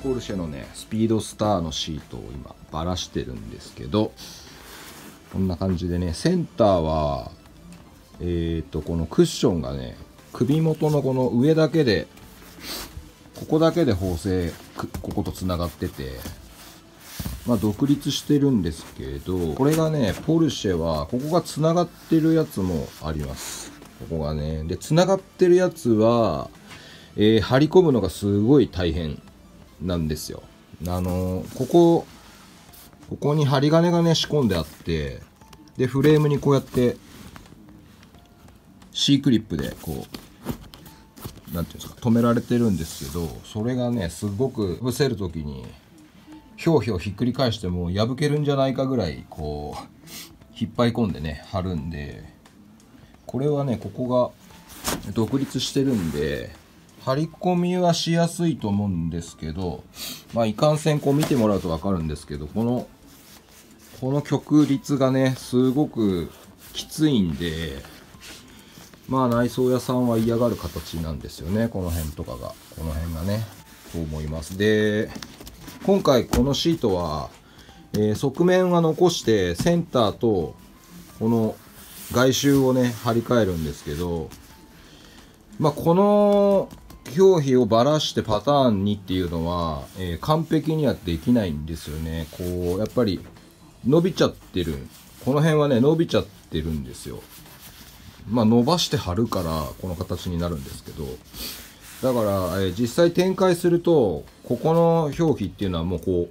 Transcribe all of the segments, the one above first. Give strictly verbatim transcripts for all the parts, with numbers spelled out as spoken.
ポルシェのねスピードスターのシートを今ばらしてるんですけど、こんな感じでね、センターはえーとこのクッションがね、首元のこの上だけで、ここだけで縫製、こことつながってて、まあ独立してるんですけど、これがね、ポルシェはここがつながってるやつもあります。ここがね、でつながってるやつは、えー、張り込むのがすごい大変なんですよ。あのー、ここここに針金がね仕込んであって、でフレームにこうやって C クリップでこうなんていうんですか、止められてるんですけど、それがねすごくぶせる時にひょうひょうひっくり返しても破けるんじゃないかぐらいこう引っ張り込んでね貼るんで、これはねここが独立してるんで張り込みはしやすいと思うんですけど、まあいかんせんこう見てもらうと分かるんですけど、このこの曲率がねすごくきついんで、まあ内装屋さんは嫌がる形なんですよね、この辺とかが、この辺がねと思います。で今回このシートは、えー、側面は残してセンターとこの外周をね張り替えるんですけど、まあこの表皮をばらしてパターンにっていうのは、えー、完璧にはできないんですよね。こうやっぱり伸びちゃってる、この辺はね伸びちゃってるんですよ。まあ伸ばして貼るからこの形になるんですけど、だから、えー、実際展開するとここの表皮っていうのはもうこう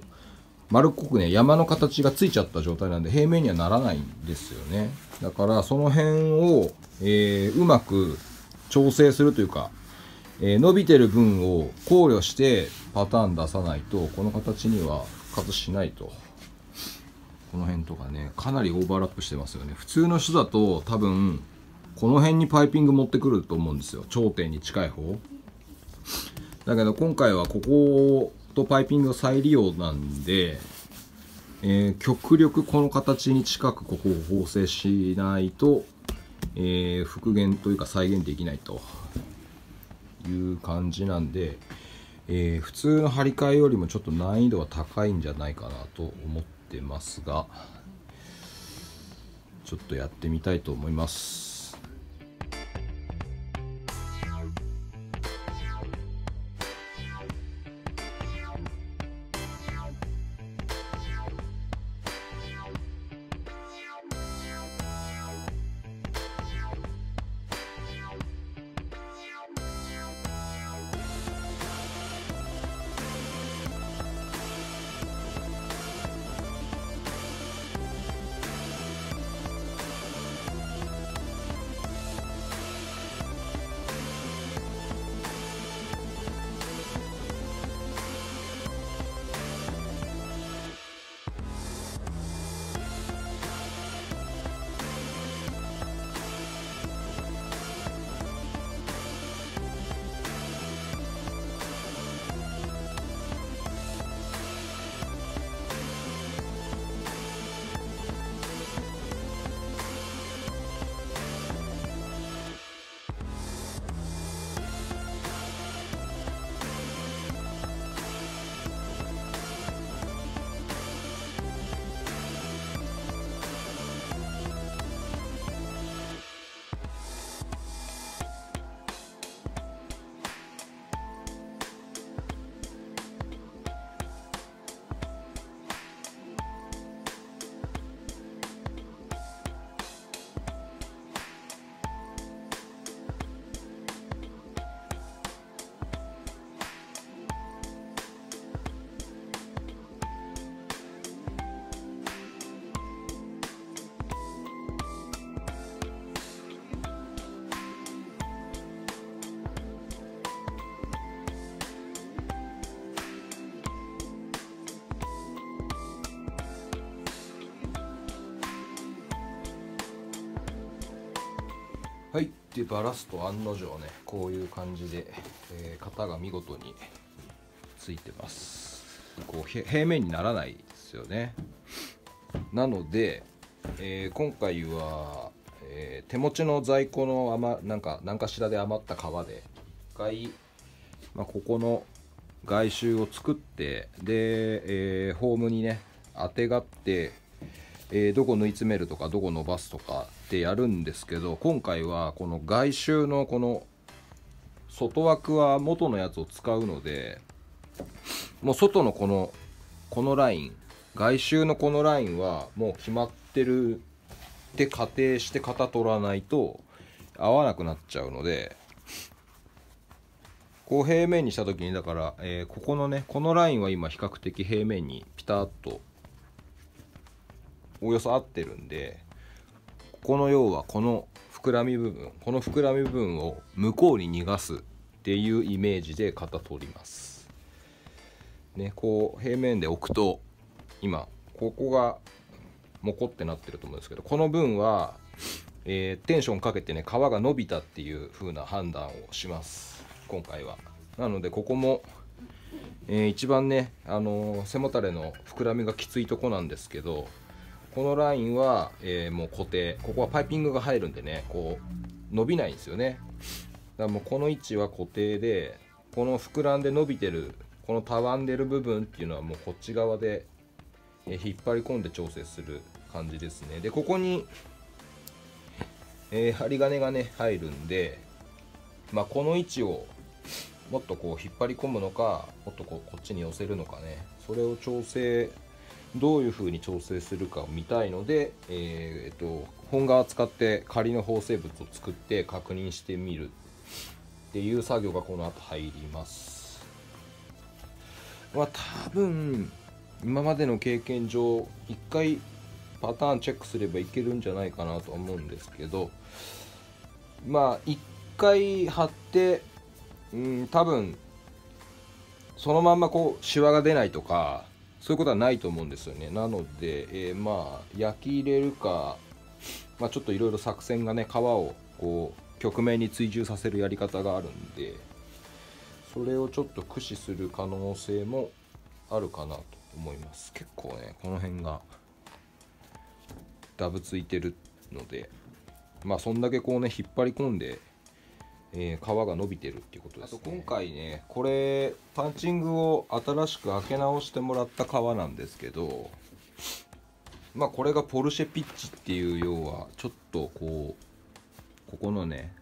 丸っこくね山の形がついちゃった状態なんで平面にはならないんですよね。だからその辺を、えー、うまく調整するというか、えー、伸びてる分を考慮してパターン出さないとこの形には復活しないと。この辺とかねかなりオーバーラップしてますよね。普通の人だと多分この辺にパイピング持ってくると思うんですよ、頂点に近い方だけど、今回はここをとパイピングが再利用なんで、えー、極力この形に近くここを縫製しないと、えー、復元というか再現できないという感じなんで、えー、普通の張り替えよりもちょっと難易度は高いんじゃないかなと思ってますが、ちょっとやってみたいと思います。はい、でバラすと案の定ねこういう感じで、えー、型が見事についてます。こう平面にならないですよね。なので、えー、今回は、えー、手持ちの在庫の余なんか何かしらで余った革で一回、まあ、ここの外周を作って、で、えー、ホームにね、あてがって、えー、どこ縫い詰めるとか、どこ伸ばすとかってやるんですけど、今回はこの外周のこの外枠は元のやつを使うので、もう外のこの、このライン、外周のこのラインはもう決まってるって仮定して型取らないと合わなくなっちゃうので、こう平面にした時にだから、えー、ここのね、このラインは今比較的平面にピタッとおよそ合ってるんで、ここの要はこの膨らみ部分、この膨らみ部分を向こうに逃がすっていうイメージで型取りますね。こう平面で置くと今ここがモコってなってると思うんですけど、この分は、えー、テンションかけてね、皮が伸びたっていう風な判断をします今回は。なのでここも、えー、一番ね、あのー、背もたれの膨らみがきついとこなんですけど、このラインは、えー、もう固定、ここはパイピングが入るんでね、こう伸びないんですよね。だからもうこの位置は固定で、この膨らんで伸びてるこのたわんでる部分っていうのはもうこっち側で引っ張り込んで調整する感じですね。でここに、えー、針金がね入るんで、まあ、この位置をもっとこう引っ張り込むのか、もっとこうこっちに寄せるのかね、それを調整、どういう風に調整するかを見たいので、えー、えーと本革使って仮の縫製物を作って確認してみるっていう作業がこの後入ります。まあ多分今までの経験上いっかいパターンチェックすればいけるんじゃないかなと思うんですけど、まあいっかい貼って、うん、多分そのまんまこうシワが出ないとかそういうことはないと思うんですよね。なので、えー、まあ焼き入れるか、まあ、ちょっといろいろ作戦がね、皮をこう曲面に追従させるやり方があるんで、それをちょっと駆使する可能性もあるかなと思います。結構ねこの辺がダブついてるので、まあそんだけこうね引っ張り込んで、えー、皮が伸びてるっていうことですね。あと今回ねこれパンチングを新しく開け直してもらった皮なんですけど、まあこれがポルシェピッチっていう、要はちょっとこうここのね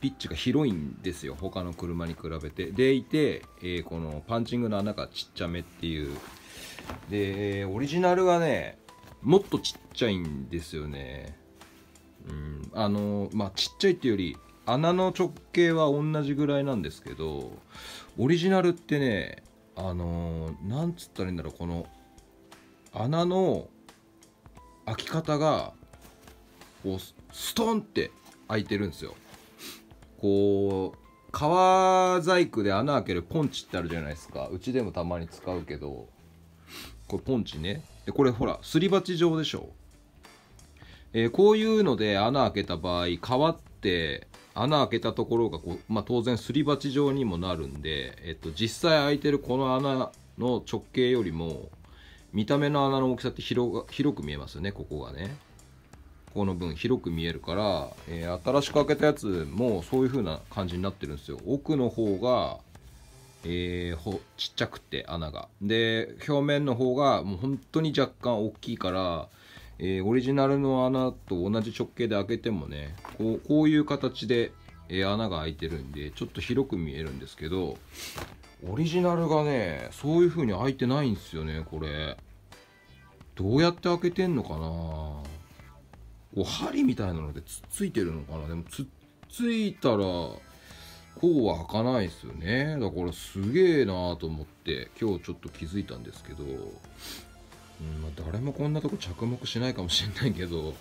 ピッチが広いんですよ他の車に比べて。でいて、えー、このパンチングの穴がちっちゃめっていう。でオリジナルはねもっとちっちゃいんですよね。うんあのまあちっちゃいっていうより穴の直径は同じぐらいなんですけど、オリジナルってねあのなんつったらいいんだろう、この穴の開き方がこうストンって開いてるんですよ。こう革細工で穴開けるポンチってあるじゃないですか。うちでもたまに使うけど、これポンチね。でこれほらすり鉢状でしょ、えー、こういうので穴開けた場合、革って穴開けたところがこう、まあ、当然すり鉢状にもなるんで、えっと、実際開いてるこの穴の直径よりも見た目の穴の大きさって広が、広く見えますよね。ここがねこの分広く見えるから、えー、新しく開けたやつもそういう風な感じになってるんですよ。奥の方が、えー、ほちっちゃくて穴が、で表面の方がもう本当に若干大きいから、えー、オリジナルの穴と同じ直径で開けてもねこう、こういう形で、えー、穴が開いてるんでちょっと広く見えるんですけど、オリジナルがねそういう風に開いてないんですよね。これどうやって開けてんのかな、こう針みたいなのでつっついてるのかな。でもつっついたらこうは開かないですよね。だからすげえなーと思って今日ちょっと気づいたんですけど、うん、誰もこんなとこ着目しないかもしれないけど、だか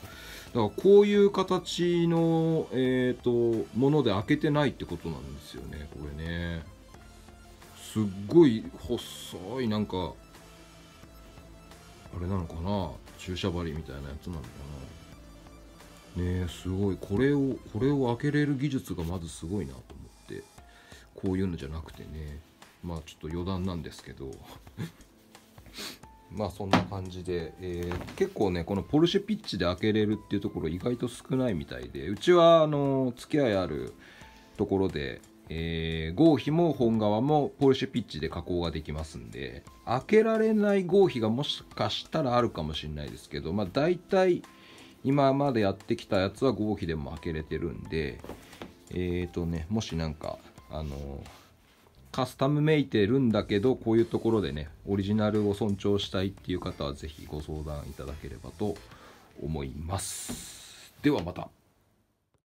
らこういう形の、えー、ともので開けてないってことなんですよねこれね。すっごい細いなんかあれなのかな、注射針みたいなやつなのかなね。すごいこれをこれを開けれる技術がまずすごいなと思って、こういうのじゃなくてね、まあちょっと余談なんですけどまあそんな感じで、えー、結構ねこのポルシェピッチで開けれるっていうところ意外と少ないみたいで、うちはあの付き合いあるところで、えー、合皮も本革もポルシェピッチで加工ができますんで、開けられない合皮がもしかしたらあるかもしれないですけど、まあ大体今までやってきたやつは合皮でも開けれてるんで、えーとね、もしなんかあのカスタムめいてるんだけど、こういうところでねオリジナルを尊重したいっていう方は是非ご相談いただければと思います。ではまた。